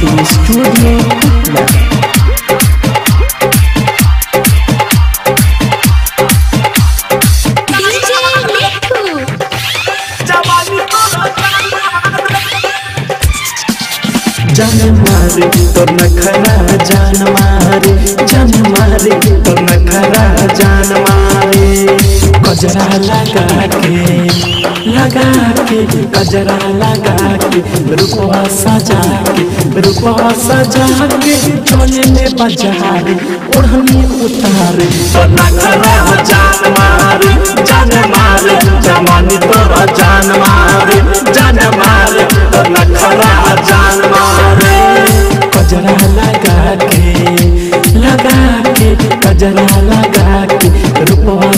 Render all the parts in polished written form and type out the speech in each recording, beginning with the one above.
des studios love. जान मारे तो नखरा जान मारे तो नखरा जान मारे कजरा लगा के कजरा लगा के रुपवा सजा के चोले में बजारे ओढ़नी उतारे तो नखरा जान मारे जमानी तो जान मारे तो नखरा जान मारे कजरा लगा के कजरा लगा के रुपवा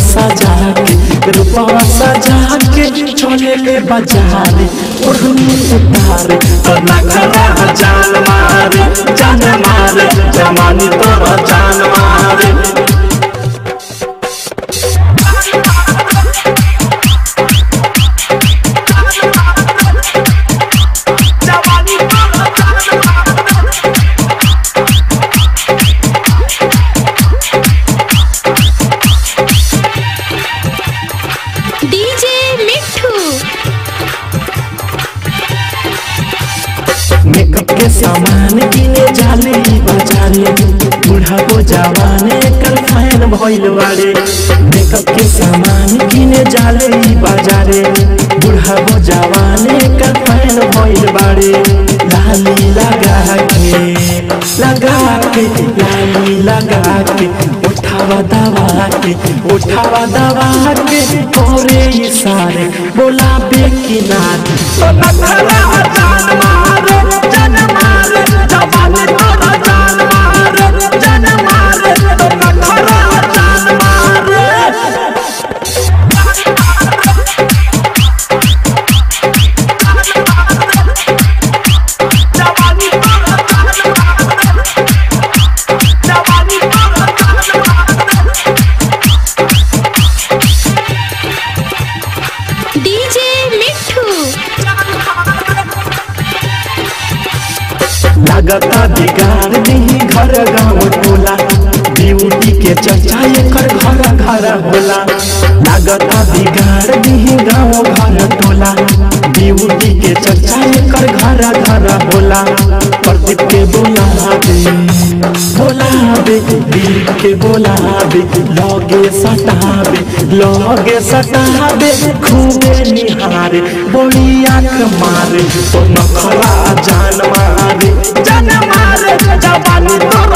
सजा के चोले में बजारे ओढ़नी उतारे तो नखरा जान मारे जमानी तो जान मारे सामान किने जाले बाजारे बूढ़ा को जवाने कल फैन भइल बारे मेकअप के सामान किने जाले बाजारे बूढ़ा को जवाने कल फैन भइल बारे लाली लगा के उठावा दवा के कोरे इशारे बोला बेकिनारे तो नखरा जान मारे लगता बिगाड़ नहीं घर गाँव टोला ब्यूटी के चर्चा एकर घर घर होला लगता बिगाड़ नहीं गाँव घर टोला ब्यूटी के चर्चा एकर घर घर होला प्रदीप के बोलाबे दीप के बोलाबे लगे सटाबे खूबे निहारे बड़ी आँख मारे तो नखरा जान मारे जवानी तो